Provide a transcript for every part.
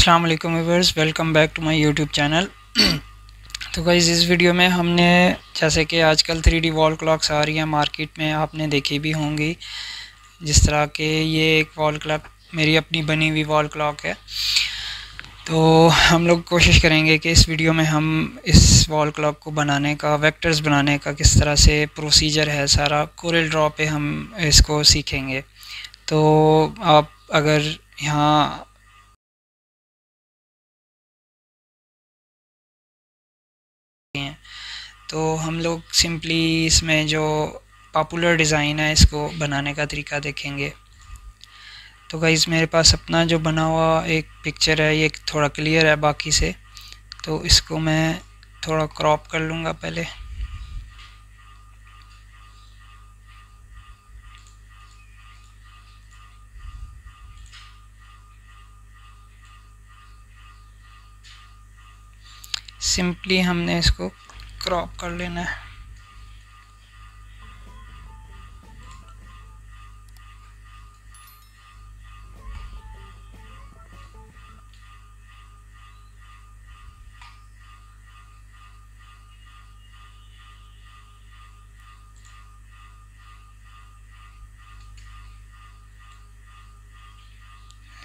अस्सलाम वालेकुम viewers, welcome back to my YouTube channel. तो गाइस इस वीडियो में हमने, जैसे कि आजकल 3D वॉल क्लॉक्स आ रही हैं मार्केट में, आपने देखी भी होंगी। जिस तरह के ये एक वॉल क्लॉक मेरी अपनी बनी हुई वॉल क्लॉक है, तो हम लोग कोशिश करेंगे कि इस वीडियो में हम इस वॉल क्लॉक को बनाने का, वेक्टर्स बनाने का किस तरह से प्रोसीजर है सारा CorelDraw पे हम इसको सीखेंगे। तो आप अगर यहाँ हैं तो हम लोग सिंपली इसमें जो पॉपुलर डिज़ाइन है इसको बनाने का तरीका देखेंगे। तो गाइस मेरे पास अपना जो बना हुआ एक पिक्चर है, ये थोड़ा क्लियर है बाकी से, तो इसको मैं थोड़ा क्रॉप कर लूँगा पहले। सिंपली हमने इसको क्रॉप कर लेना है।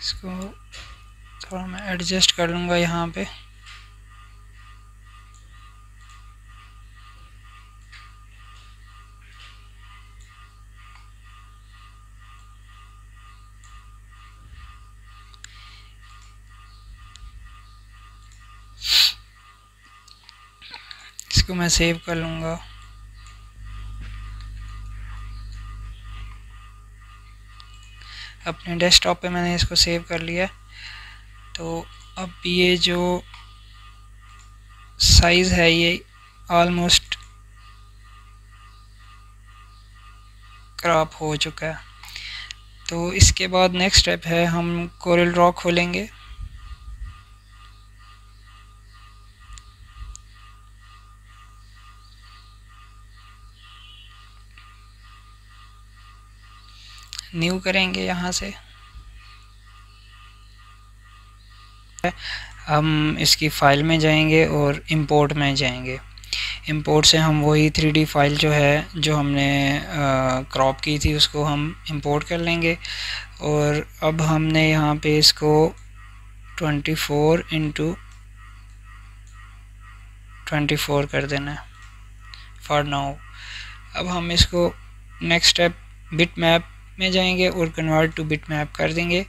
इसको थोड़ा मैं एडजस्ट कर लूँगा यहाँ पे। इसको मैं सेव कर लूँगा। अपने डेस्कटॉप पे मैंने इसको सेव कर लिया। तो अब ये जो साइज़ है ये ऑलमोस्ट क्रॉप हो चुका है। तो इसके बाद नेक्स्ट स्टेप है, हम CorelDraw खोलेंगे। न्यू करेंगे, यहाँ से हम इसकी फ़ाइल में जाएंगे और इंपोर्ट में जाएंगे। इंपोर्ट से हम वही 3D फाइल जो है, जो हमने क्रॉप की थी, उसको हम इंपोर्ट कर लेंगे। और अब हमने यहाँ पे इसको 24x24 कर देना है फॉर नाउ। अब हम इसको नेक्स्ट स्टेप बिट मैप में जाएंगे और कन्वर्ट टू बिट मैप कर देंगे।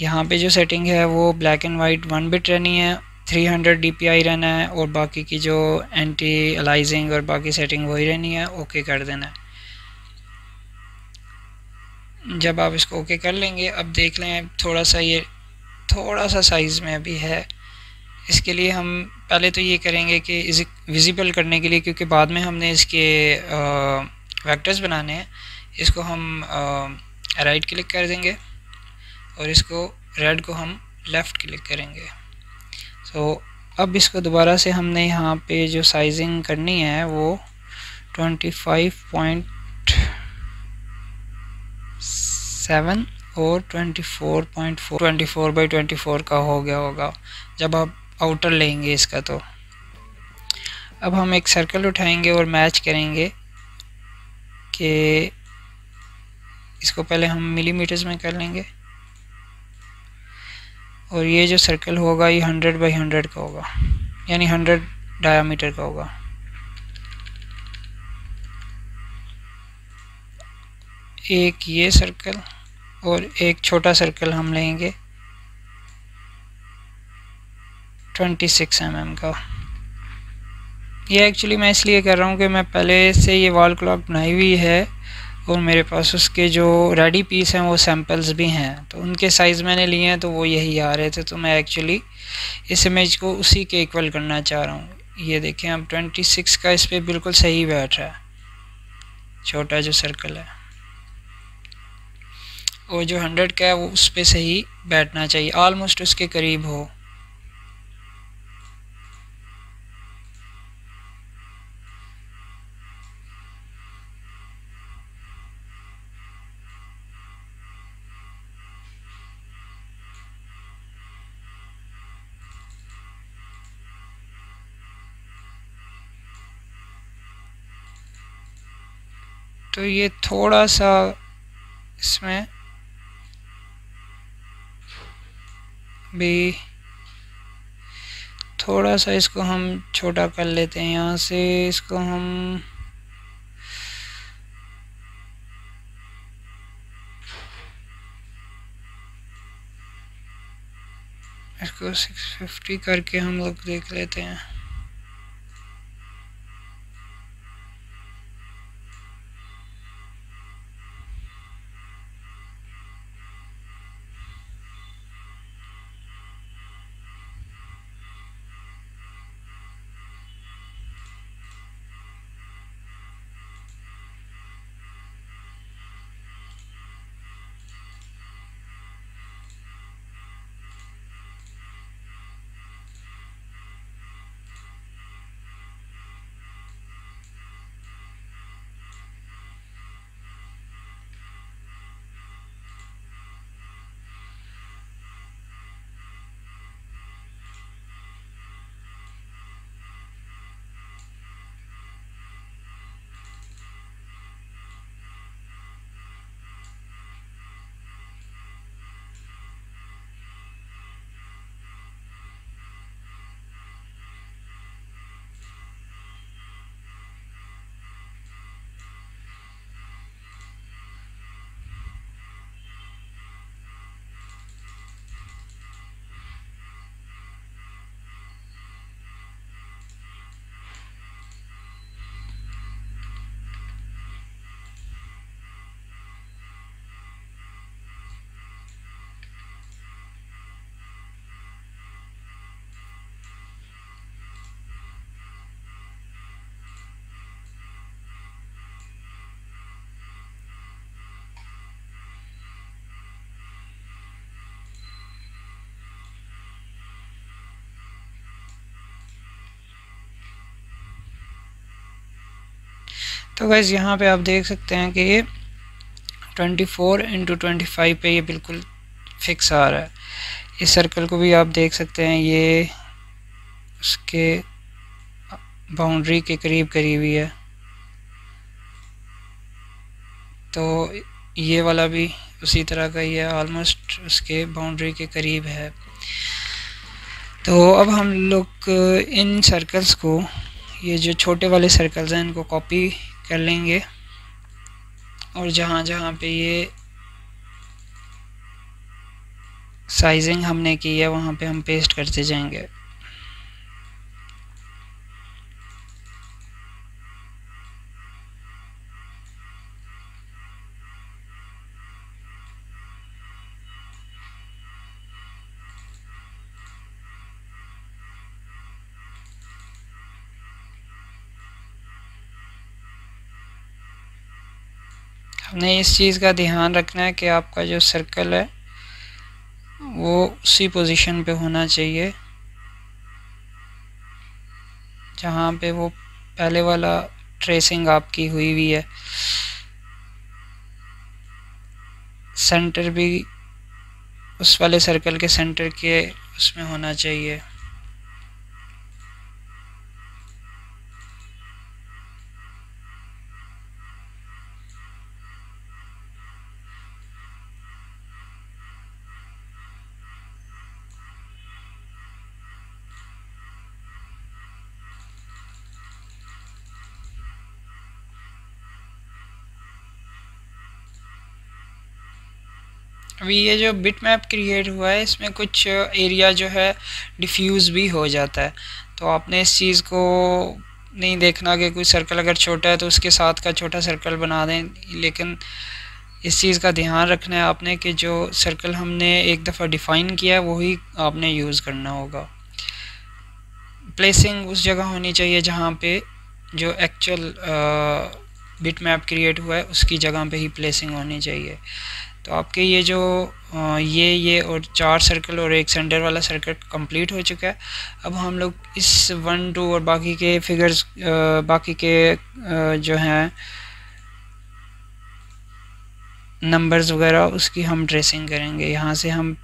यहाँ पे जो सेटिंग है वो ब्लैक एंड वाइट 1 बिट रहनी है, 300 DPI रहना है और बाकी की जो एंटी अलाइजिंग और बाकी सेटिंग वही रहनी है। ओके कर देना है। जब आप इसको ओके कर लेंगे, अब देख लें थोड़ा सा ये थोड़ा सा साइज़ में अभी है। इसके लिए हम पहले तो ये करेंगे कि इसे विजिबल करने के लिए, क्योंकि बाद में हमने इसके वेक्टर्स बनाने हैं, इसको हम राइट क्लिक कर देंगे और इसको रेड को हम लेफ़्ट क्लिक करेंगे। तो अब इसको दोबारा से हमने यहाँ पे जो साइजिंग करनी है वो 25.7 और 24.4 24x24 का हो गया होगा जब आप आउटर लेंगे इसका। तो अब हम एक सर्कल उठाएंगे और मैच करेंगे कि इसको पहले हम मिलीमीटर्स में कर लेंगे और ये जो सर्कल होगा ये 100x100 का होगा, यानी 100 डायामीटर का होगा। एक ये सर्कल और एक छोटा सर्कल हम लेंगे 26 mm का। ये एक्चुअली मैं इसलिए कर रहा हूँ कि मैं पहले से ये वॉल क्लॉक बनाई हुई है और मेरे पास उसके जो रेडी पीस हैं वो सैम्पल्स भी हैं, तो उनके साइज़ मैंने लिए हैं, तो वो यही आ रहे थे। तो मैं एक्चुअली इस इमेज को उसी के इक्वल करना चाह रहा हूँ। ये देखें अब 26 का इस पर बिल्कुल सही बैठ रहा है, छोटा जो सर्कल है, और जो 100 का है वो उस पर सही बैठना चाहिए, ऑलमोस्ट उसके करीब हो। तो ये थोड़ा सा इसमें भी थोड़ा सा इसको हम छोटा कर लेते हैं। यहाँ से इसको हम इसको 650 करके हम लोग देख लेते हैं। तो गाइस यहाँ पे आप देख सकते हैं कि ये 24x25 पे ये बिल्कुल फिक्स आ रहा है। इस सर्कल को भी आप देख सकते हैं, ये उसके बाउंड्री के करीब करीब ही है। तो ये वाला भी उसी तरह का ही है, ऑलमोस्ट उसके बाउंड्री के करीब है। तो अब हम लोग इन सर्कल्स को, ये जो छोटे वाले सर्कल्स हैं, इनको कॉपी कर लेंगे और जहाँ जहाँ पे ये साइजिंग हमने की है वहाँ पे हम पेस्ट करते जाएंगे। हमने इस चीज़ का ध्यान रखना है कि आपका जो सर्कल है वो उसी पोजीशन पे होना चाहिए जहाँ पे वो पहले वाला ट्रेसिंग आपकी हुई हुई है। सेंटर भी उस वाले सर्कल के सेंटर के उसमें होना चाहिए। अभी ये जो बिट मैप क्रिएट हुआ है इसमें कुछ एरिया जो है डिफ्यूज़ भी हो जाता है। तो आपने इस चीज़ को नहीं देखना कि कोई सर्कल अगर छोटा है तो उसके साथ का छोटा सर्कल बना दें, लेकिन इस चीज़ का ध्यान रखना है आपने कि जो सर्कल हमने एक दफ़ा डिफ़ाइन किया है वही आपने यूज़ करना होगा। प्लेसिंग उस जगह होनी चाहिए जहाँ पे जो एक्चुअल बिट मैप क्रिएट हुआ है उसकी जगह पे ही प्लेसिंग होनी चाहिए। तो आपके ये जो ये और चार सर्कल और एक सेंटर वाला सर्कल कंप्लीट हो चुका है। अब हम लोग इस 1, 2 और बाकी के फिगर्स जो हैं नंबर्स वगैरह उसकी हम ट्रेसिंग करेंगे। यहाँ से हम